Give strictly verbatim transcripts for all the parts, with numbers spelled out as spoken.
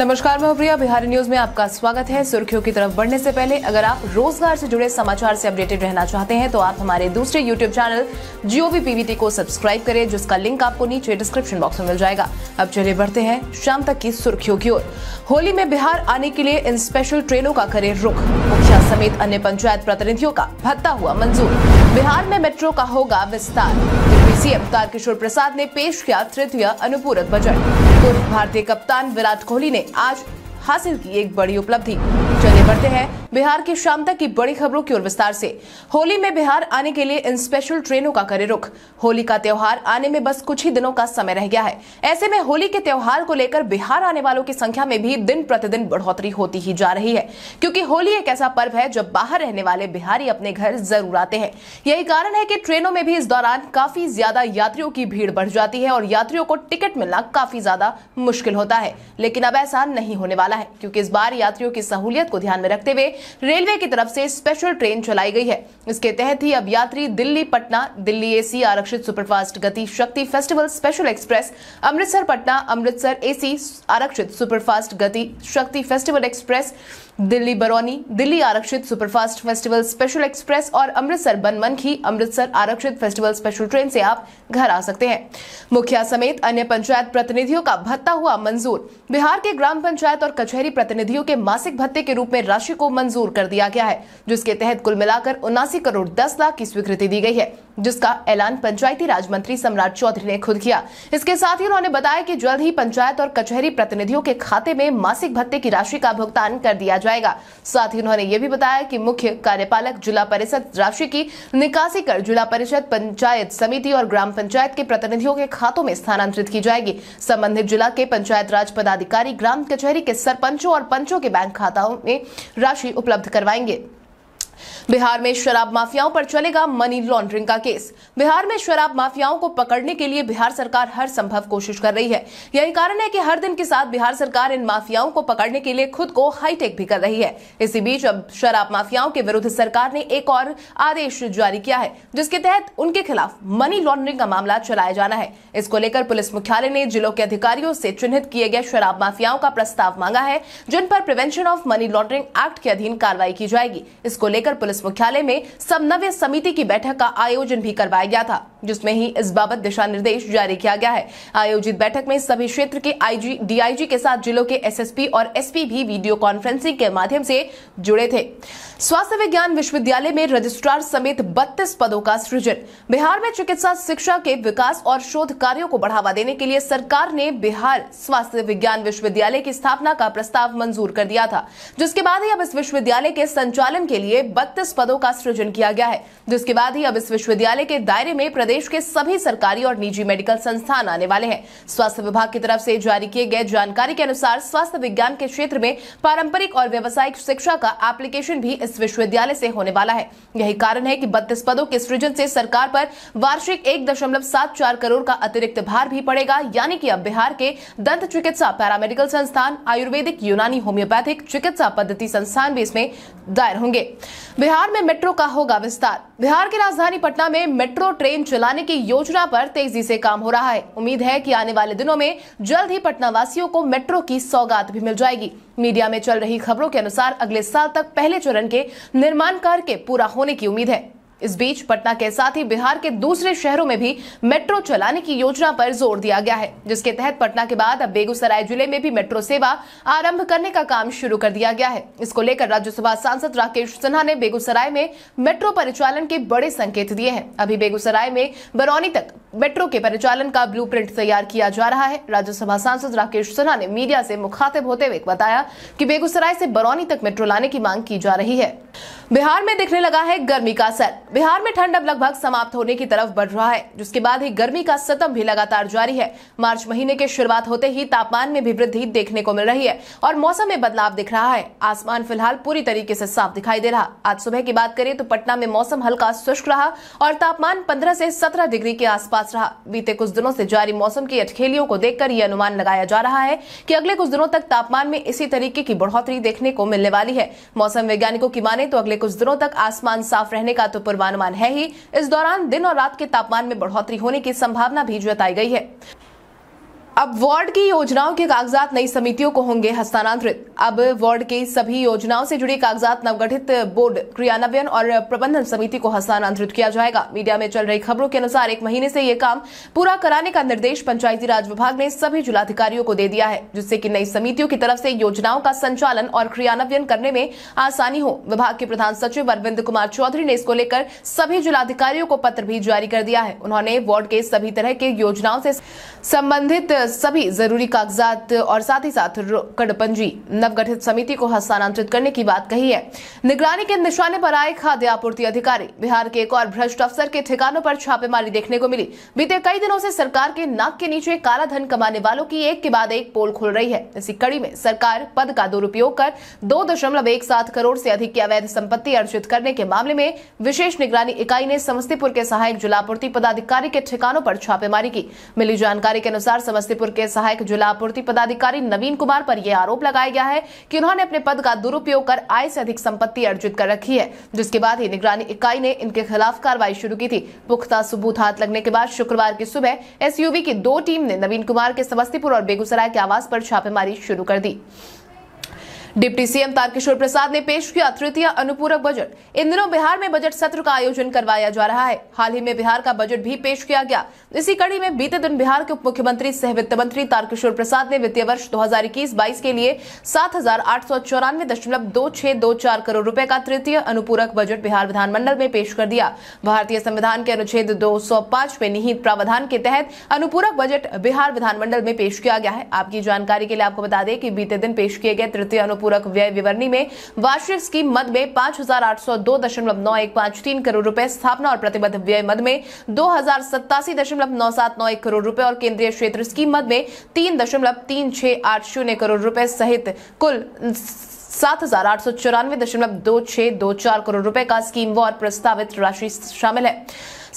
नमस्कार, मैं प्रिया बिहारी न्यूज में आपका स्वागत है। सुर्खियों की तरफ बढ़ने से पहले अगर आप रोजगार से जुड़े समाचार से अपडेटेड रहना चाहते हैं तो आप हमारे दूसरे यूट्यूब चैनल जियो पीवीटी को सब्सक्राइब करें, जिसका लिंक आपको नीचे डिस्क्रिप्शन बॉक्स में मिल जाएगा। अब चलिए बढ़ते हैं शाम तक की सुर्खियों की ओर। होली में बिहार आने के लिए इन स्पेशल ट्रेनों का करे रुख, मुखिया समेत अन्य पंचायत प्रतिनिधियों का भत्ता हुआ मंजूर, बिहार में मेट्रो का होगा विस्तार। सीएम तारकिशोर प्रसाद ने पेश किया तृतीय अनुपूरक बजट। पूर्व भारतीय कप्तान विराट कोहली ने आज हासिल की एक बड़ी उपलब्धि। चले बढ़ते हैं बिहार की शाम तक की बड़ी खबरों की ओर विस्तार से। होली में बिहार आने के लिए इन स्पेशल ट्रेनों का करे रुख। होली का त्योहार आने में बस कुछ ही दिनों का समय रह गया है। ऐसे में होली के त्योहार को लेकर बिहार आने वालों की संख्या में भी दिन प्रतिदिन बढ़ोतरी होती ही जा रही है, क्योंकि होली एक ऐसा पर्व है जब बाहर रहने वाले बिहारी अपने घर जरूर आते हैं। यही कारण है कि ट्रेनों में भी इस दौरान काफी ज्यादा यात्रियों की भीड़ बढ़ जाती है और यात्रियों को टिकट मिलना काफी ज्यादा मुश्किल होता है। लेकिन अब ऐसा नहीं होने वाला है, क्योंकि इस बार यात्रियों की सहूलियत को ध्यान में रखते हुए रेलवे की तरफ से स्पेशल ट्रेन चलाई गई है। इसके तहत ही अब यात्री दिल्ली पटना, दिल्ली एसी आरक्षित superfast Gati Shakti festival special express, Amritsar Patna, Amritsar AC आरक्षित superfast Gati Shakti festival express, Delhi Barauni, Delhi आरक्षित सुपरफास्ट फेस्टिवल स्पेशल एक्सप्रेस और अमृतसर बनमनखी, अमृतसर आरक्षित फेस्टिवल स्पेशल ट्रेन से आप घर आ सकते हैं। मुखिया समेत अन्य पंचायत प्रतिनिधियों का भत्ता हुआ मंजूर। बिहार के ग्राम पंचायत और कचहरी प्रतिनिधियों के मासिक भत्ते के रूप में राशि को मंजूर कर दिया गया है, जिसके तहत कुल मिलाकर उनासी करोड़ दस लाख की स्वीकृति दी गई है, जिसका ऐलान पंचायती राज मंत्री सम्राट चौधरी ने खुद किया। इसके साथ ही उन्होंने बताया कि जल्द ही पंचायत और कचहरी प्रतिनिधियों के खाते में मासिक भत्ते की राशि का भुगतान कर दिया जाएगा। साथ ही उन्होंने ये भी बताया कि मुख्य कार्यपालक जिला परिषद राशि की निकासी कर जिला परिषद, पंचायत समिति और ग्राम पंचायत के प्रतिनिधियों के खातों में स्थानांतरित की जाएगी। संबंधित जिला के पंचायत राज पदाधिकारी ग्राम कचहरी के सरपंचों और पंचों के बैंक खाताओं में राशि उपलब्ध करवाएंगे। बिहार में शराब माफियाओं पर चलेगा मनी लॉन्ड्रिंग का केस। बिहार में शराब माफियाओं को पकड़ने के लिए बिहार सरकार हर संभव कोशिश कर रही है। यही कारण है कि हर दिन के साथ बिहार सरकार इन माफियाओं को पकड़ने के लिए खुद को हाईटेक भी कर रही है। इसी बीच अब शराब माफियाओं के विरुद्ध सरकार ने एक और आदेश जारी किया है, जिसके तहत उनके खिलाफ मनी लॉन्ड्रिंग का मामला चलाया जाना है। इसको लेकर पुलिस मुख्यालय ने जिलों के अधिकारियों से चिन्हित किए गए शराब माफियाओं का प्रस्ताव मांगा है, जिन पर prevention of money laundering act के अधीन कार्रवाई की जाएगी। इसको लेकर पुलिस मुख्यालय में समन्वय समिति की बैठक का आयोजन भी करवाया गया था, जिसमें ही इस बाबत दिशा निर्देश जारी किया गया है। आयोजित बैठक में सभी क्षेत्र के आईजी, डीआईजी के साथ जिलों के एसएसपी और एसपी भी वीडियो कॉन्फ्रेंसिंग के माध्यम से जुड़े थे। स्वास्थ्य विज्ञान विश्वविद्यालय में रजिस्ट्रार समेत बत्तीस पदों का सृजन। बिहार में चिकित्सा शिक्षा के विकास और शोध कार्यों को बढ़ावा देने के लिए सरकार ने बिहार स्वास्थ्य विज्ञान विश्वविद्यालय की स्थापना का प्रस्ताव मंजूर कर दिया था, जिसके बाद ही अब इस विश्वविद्यालय के संचालन के लिए बत्तीस पदों का सृजन किया गया है। जिसके बाद ही अब इस विश्वविद्यालय के दायरे में प्रदेश के सभी सरकारी और निजी मेडिकल संस्थान आने वाले हैं। स्वास्थ्य विभाग की तरफ से जारी किए गए जानकारी के अनुसार स्वास्थ्य विज्ञान के क्षेत्र में पारंपरिक और व्यावसायिक शिक्षा का एप्लीकेशन भी इस विश्वविद्यालय से होने वाला है। यही कारण है कि बत्तीस पदों के सृजन से सरकार पर वार्षिक एक दशमलव सात चार करोड़ का अतिरिक्त भार भी पड़ेगा, यानी कि अब बिहार के दंत चिकित्सा, पैरामेडिकल संस्थान, आयुर्वेदिक, यूनानी, होम्योपैथिक चिकित्सा पद्धति संस्थान भी इसमें दायर होंगे। बिहार में मेट्रो का होगा विस्तार। बिहार की राजधानी पटना में मेट्रो ट्रेन चलाने की योजना पर तेजी से काम हो रहा है। उम्मीद है कि आने वाले दिनों में जल्द ही पटना वासियों को मेट्रो की सौगात भी मिल जाएगी। मीडिया में चल रही खबरों के अनुसार अगले साल तक पहले चरण के निर्माण कार्य के पूरा होने की उम्मीद है। इस बीच पटना के साथ ही बिहार के दूसरे शहरों में भी मेट्रो चलाने की योजना पर जोर दिया गया है, जिसके तहत पटना के बाद अब बेगूसराय जिले में भी मेट्रो सेवा आरंभ करने का काम शुरू कर दिया गया है। इसको लेकर राज्यसभा सांसद राकेश सिन्हा ने बेगूसराय में मेट्रो परिचालन के बड़े संकेत दिए हैं। अभी बेगूसराय में बरौनी तक मेट्रो के परिचालन का ब्लूप्रिंट तैयार किया जा रहा है। राज्यसभा सांसद राकेश सिन्हा ने मीडिया से मुखातिब होते हुए बताया कि बेगूसराय से बरौनी तक मेट्रो लाने की मांग की जा रही है। बिहार में दिखने लगा है गर्मी का असर। बिहार में ठंड अब लगभग समाप्त होने की तरफ बढ़ रहा है, जिसके बाद ही गर्मी का सितम भी लगातार जारी है। मार्च महीने के शुरुआत होते ही तापमान में भी वृद्धि देखने को मिल रही है और मौसम में बदलाव दिख रहा है। आसमान फिलहाल पूरी तरीके से साफ दिखाई दे रहा। आज सुबह की बात करें तो पटना में मौसम हल्का शुष्क रहा और तापमान पंद्रह से सत्रह डिग्री के आसपास रहा। बीते कुछ दिनों से जारी मौसम की अटखेलियों को देखकर यह अनुमान लगाया जा रहा है कि अगले कुछ दिनों तक तापमान में इसी तरीके की बढ़ोतरी देखने को मिलने वाली है। मौसम वैज्ञानिकों की माने तो अगले कुछ दिनों तक आसमान साफ रहने का तो पूर्वानुमान है ही, इस दौरान दिन और रात के तापमान में बढ़ोतरी होने की संभावना भी जताई गई है। अब वार्ड की योजनाओं के कागजात नई समितियों को होंगे हस्तांतरित। अब वार्ड की सभी योजनाओं से जुड़े कागजात नवगठित बोर्ड, क्रियान्वयन और प्रबंधन समिति को हस्तांतरित किया जाएगा। मीडिया में चल रही खबरों के अनुसार एक महीने से ये काम पूरा कराने का निर्देश पंचायती राज विभाग ने सभी जिलाधिकारियों को दे दिया है, जिससे कि नई समितियों की तरफ से योजनाओं का संचालन और क्रियान्वयन करने में आसानी हो। विभाग के प्रधान सचिव अरविंद कुमार चौधरी ने इसको लेकर सभी जिलाधिकारियों को पत्र भी जारी कर दिया है। उन्होंने वार्ड के सभी तरह के योजनाओं से संबंधित सभी जरूरी कागजात और साथ ही साथ कडपंजी नवगठित समिति को हस्तांतरित करने की बात कही है। निगरानी के निशाने पर आए खाद्य आपूर्ति अधिकारी। बिहार के एक और भ्रष्ट अफसर के ठिकानों पर छापेमारी देखने को मिली। बीते कई दिनों से सरकार के नाक के नीचे काला धन कमाने वालों की एक के बाद एक पोल खुल रही है। इसी कड़ी में सरकार पद का दुरुपयोग कर दो दशमलव एक सात करोड़ से अधिक की अवैध संपत्ति अर्जित करने के मामले में विशेष निगरानी इकाई ने समस्तीपुर के सहायक जिलापूर्ति पदाधिकारी के ठिकानों पर छापेमारी की। मिली जानकारी के अनुसार समस्तीपुर के सहायक जिला आपूर्ति पदाधिकारी नवीन कुमार पर यह आरोप लगाया गया है कि उन्होंने अपने पद का दुरुपयोग कर आय से अधिक संपत्ति अर्जित कर रखी है, जिसके बाद ही निगरानी इकाई ने इनके खिलाफ कार्रवाई शुरू की थी। पुख्ता सबूत हाथ लगने के बाद शुक्रवार की सुबह एसयूवी की दो टीम ने नवीन कुमार के समस्तीपुर और बेगूसराय के आवास पर छापेमारी शुरू कर दी। डिप्टी सीएम तारकिशोर प्रसाद ने पेश किया तृतीय अनुपूरक बजट। इन दिनों बिहार में बजट सत्र का आयोजन करवाया जा रहा है। हाल ही में बिहार का बजट भी पेश किया गया। इसी कड़ी में बीते दिन बिहार के उप मुख्यमंत्री सह वित्त मंत्री तारकिशोर प्रसाद ने वित्तीय वर्ष दो हजार इक्कीस बाईस के लिए सात हजार आठ सौ चौरानवे दशमलव दो छह दो चार करोड़ रूपये का तृतीय अनुपूरक बजट बिहार विधानमंडल में पेश कर दिया। भारतीय संविधान के अनुच्छेद दो सौ पांच में निहित प्रावधान के तहत अनुपूरक बजट बिहार विधानमंडल में पेश किया गया है। आपकी जानकारी के लिए आपको बता दें कि बीते दिन पेश किए गए तृतीय पूरक व्यय विवरणी में वार्षिक स्कीम मद में पांच हजार आठ सौ दो दशमलव नौ एक पांच तीन करोड़ रुपए, स्थापना और प्रतिबद्ध व्यय मद में दो हजार सत्तासी दशमलव नौ सात नौ एक करोड़ रुपए और केंद्रीय क्षेत्र स्कीम मद में तीन दशमलव तीन छह आठ शून्य करोड़ रुपए सहित कुल सात हजार आठ सौ चौरानवे दशमलव दो छह दो चार करोड़ रुपए का स्कीम और प्रस्तावित राशि शामिल है।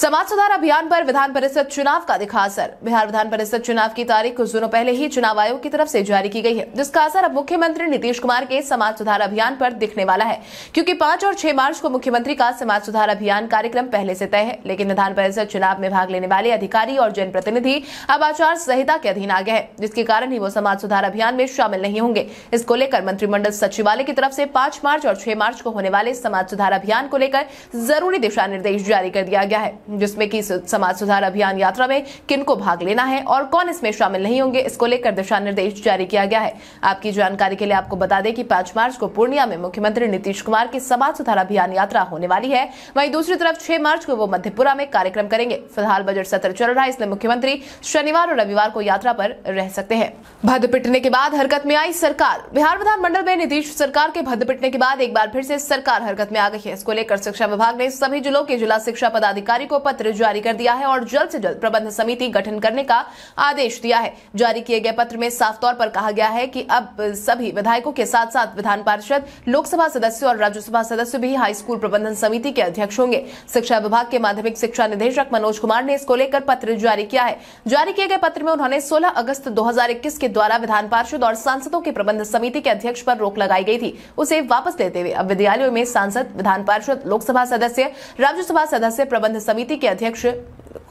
समाज सुधार अभियान पर विधान परिषद चुनाव का दिखा असर। बिहार विधान परिषद चुनाव की तारीख कुछ दिनों पहले ही चुनाव आयोग की तरफ से जारी की गई है, जिसका असर अब मुख्यमंत्री नीतीश कुमार के समाज सुधार अभियान पर दिखने वाला है, क्योंकि पांच और छह मार्च को मुख्यमंत्री का समाज सुधार अभियान कार्यक्रम पहले से तय है। लेकिन विधान परिषद चुनाव में भाग लेने वाले अधिकारी और जनप्रतिनिधि अब आचार संहिता के अधीन आ गए हैं, जिसके कारण ही वो समाज सुधार अभियान में शामिल नहीं होंगे। इसको लेकर मंत्रिमंडल सचिवालय की तरफ से पांच मार्च और छह मार्च को होने वाले समाज सुधार अभियान को लेकर जरूरी दिशा निर्देश जारी कर दिया गया है, जिसमें कि समाज सुधार अभियान यात्रा में किनको भाग लेना है और कौन इसमें शामिल नहीं होंगे, इसको लेकर दिशा निर्देश जारी किया गया है। आपकी जानकारी के लिए आपको बता दें कि पांच मार्च को पूर्णिया में मुख्यमंत्री नीतीश कुमार की समाज सुधार अभियान यात्रा होने वाली है। वहीं दूसरी तरफ छह मार्च को वो मधेपुरा में कार्यक्रम करेंगे। फिलहाल बजट सत्र चल रहा है, इसलिए मुख्यमंत्री शनिवार और रविवार को यात्रा पर रह सकते हैं। भद पिटने के बाद हरकत में आई सरकार। बिहार विधानमंडल में नीतीश सरकार के भद पिटने के बाद एक बार फिर से सरकार हरकत में आ गई है। इसको लेकर शिक्षा विभाग ने सभी जिलों के जिला शिक्षा पदाधिकारी को पत्र जारी कर दिया है और जल्द से जल्द प्रबंध समिति गठन करने का आदेश दिया है। जारी किए गए पत्र में साफ तौर पर कहा गया है कि अब सभी विधायकों के साथ साथ विधान पार्षद, लोकसभा सदस्य और राज्यसभा सदस्य भी हाई स्कूल प्रबंधन समिति के अध्यक्ष होंगे। शिक्षा विभाग के माध्यमिक शिक्षा निदेशक मनोज कुमार ने इसको लेकर पत्र जारी किया है। जारी किए गए पत्र में उन्होंने सोलह अगस्त दो हजार इक्कीस के द्वारा विधान पार्षद और सांसदों के प्रबंध समिति के अध्यक्ष पर रोक लगाई गई थी, उसे वापस लेते हुए अब विद्यालयों में सांसद, विधान पार्षद, लोकसभा सदस्य, राज्यसभा सदस्य प्रबंध समिति के अध्यक्ष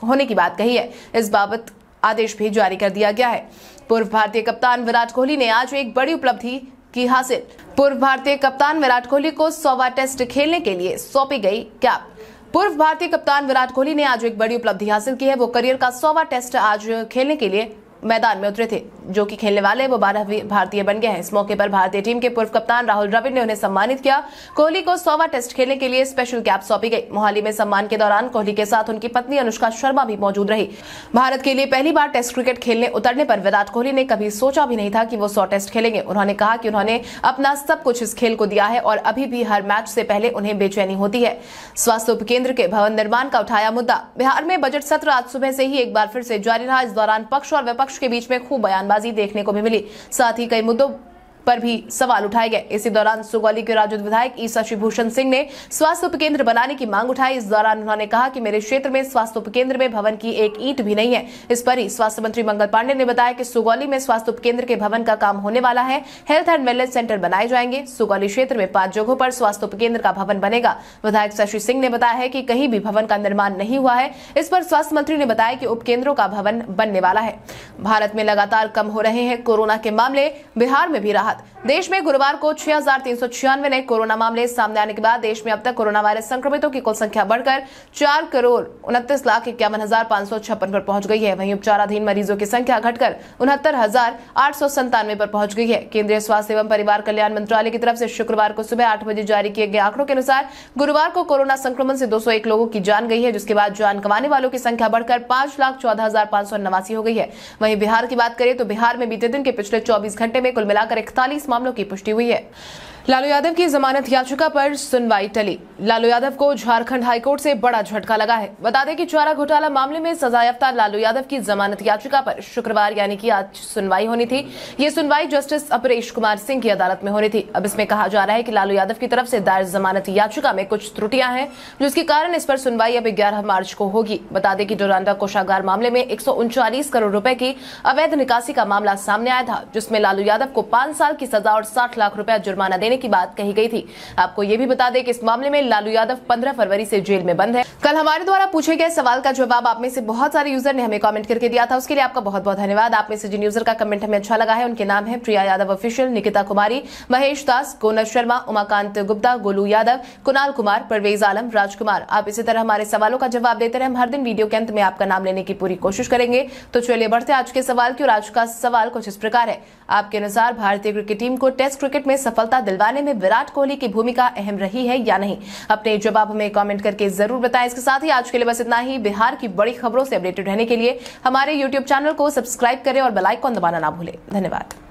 होने की बात कही है। इस बाबत आदेश भी जारी कर दिया गया है। पूर्व भारतीय कप्तान विराट कोहली ने आज एक बड़ी उपलब्धि की हासिल। पूर्व भारतीय कप्तान विराट कोहली को सौवां टेस्ट खेलने के लिए सौंपी गई कैप। पूर्व भारतीय कप्तान विराट कोहली ने आज एक बड़ी उपलब्धि हासिल की है। वो करियर का सौवां टेस्ट आज खेलने के लिए मैदान में उतरे थे। जो कि खेलने वाले वो बारह भारतीय बन गए हैं। इस मौके पर भारतीय टीम के पूर्व कप्तान राहुल द्रविड़ ने उन्हें सम्मानित किया। कोहली को सौवां टेस्ट खेलने के लिए स्पेशल कैप सौंपी गई। मोहाली में सम्मान के दौरान कोहली के साथ उनकी पत्नी अनुष्का शर्मा भी मौजूद रही। भारत के लिए पहली बार टेस्ट क्रिकेट खेलने उतरने पर विराट कोहली ने कभी सोचा भी नहीं था कि वो सौ टेस्ट खेलेंगे। उन्होंने कहा कि उन्होंने अपना सब कुछ इस खेल को दिया है और अभी भी हर मैच से पहले उन्हें बेचैनी होती है। स्वास्थ्य उप केंद्र के भवन निर्माण का उठाया मुद्दा। बिहार में बजट सत्र आज सुबह से ही एक बार फिर से जारी रहा। इस दौरान पक्ष और विपक्ष के बीच में खूब बयानबाजी देखने को भी मिली। साथ ही कई मुद्दों पर भी सवाल उठाए गए। इसी दौरान सुगौली के राजद विधायक ई शशि भूषण सिंह ने स्वास्थ्य उपकेंद्र बनाने की मांग उठाई। इस दौरान उन्होंने कहा कि मेरे क्षेत्र में स्वास्थ्य उपकेंद्र में भवन की एक ईंट भी नहीं है। इस पर ही स्वास्थ्य मंत्री मंगल पांडेय ने बताया कि सुगौली में स्वास्थ्य उपकेंद्र के भवन का काम होने वाला है। हेल्थ एंड वेलनेस सेंटर बनाए जाएंगे। सुगौली क्षेत्र में पांच जगहों पर स्वास्थ्य उपकेंद्र का भवन बनेगा। विधायक शशि सिंह ने बताया है कि कहीं भी भवन का निर्माण नहीं हुआ है। इस पर स्वास्थ्य मंत्री ने बताया कि उपकेंद्रों का भवन बनने वाला है। भारत में लगातार कम हो रहे हैं कोरोना के मामले, बिहार में भी राहत। देश में गुरुवार को छह हजार तीन सौ छियानवे नए कोरोना मामले सामने आने के बाद देश में अब तक कोरोना वायरस संक्रमितों की कुल संख्या बढ़कर चार करोड़ उनतीस लाख इक्यावन हजार पाँच सौ छप्पन पर पहुंच गई है। वहीं उपचाराधीन मरीजों की संख्या घटकर उनहत्तर हजार आठ सौ संतानवे पर पहुंच गई है। केंद्रीय स्वास्थ्य एवं परिवार कल्याण मंत्रालय की तरफ से शुक्रवार को सुबह आठ बजे जारी किए गए आंकड़ों के अनुसार गुरुवार को कोरोना संक्रमण से दो सौ एक लोगों की जान गई है, जिसके बाद जान गंवाने वालों की संख्या बढ़कर पांच लाख चौदह हजार पाँच सौ नवासी हो गई है। वहीं बिहार की बात करें तो बिहार में बीते दिन के पिछले चौबीस घंटे में कुल मिलाकर इकतालीस मामलों की पुष्टि हुई है। लालू यादव की जमानत याचिका पर सुनवाई टली। लालू यादव को झारखंड हाईकोर्ट से बड़ा झटका लगा है। बता दें कि चारा घोटाला मामले में सजायाफ्ता लालू यादव की जमानत याचिका पर शुक्रवार यानी कि आज सुनवाई होनी थी। ये सुनवाई जस्टिस अपरेश कुमार सिंह की अदालत में होनी थी। अब इसमें कहा जा रहा है कि लालू यादव की तरफ से दायर जमानत याचिका में कुछ त्रुटियां हैं, जिसके कारण इस पर सुनवाई अब ग्यारह मार्च को होगी। बता दें कि डोरांडा कोषागार मामले में एक सौ उनचालीस करोड़ रूपये की अवैध निकासी का मामला सामने आया था, जिसमें लालू यादव को पांच साल की सजा और साठ लाख रूपया जुर्माना की बात कही गई थी। आपको ये भी बता दें कि इस मामले में लालू यादव पंद्रह फरवरी से जेल में बंद है। कल हमारे द्वारा पूछे गए सवाल का जवाब आप में से बहुत सारे यूजर ने हमें कमेंट करके दिया था, उसके लिए आपका बहुत बहुत धन्यवाद। आप में से जिन यूजर का कमेंट हमें अच्छा लगा है उनके नाम है प्रिया यादव ऑफिशियल, निकिता कुमारी, महेश दास, गोनर शर्मा, उमाकांत गुप्ता, गोलू यादव, कुणाल कुमार, परवेज आलम, राजकुमार। आप इसी तरह हमारे सवालों का जवाब देते रहे। हम हर दिन वीडियो के अंत में आपका नाम लेने की पूरी कोशिश करेंगे। तो चलिए बढ़ते आज के सवाल की। और आज का सवाल कुछ इस प्रकार है, आपके अनुसार भारतीय क्रिकेट टीम को टेस्ट क्रिकेट में सफलता दिलवाने में विराट कोहली की भूमिका अहम रही है या नहीं? अपने जवाब हमें कमेंट करके जरूर बताएं। इसके साथ ही आज के लिए बस इतना ही। बिहार की बड़ी खबरों से अपडेटेड रहने के लिए हमारे यूट्यूब चैनल को सब्सक्राइब करें और बेल आइकॉन दबाना ना भूलें। धन्यवाद।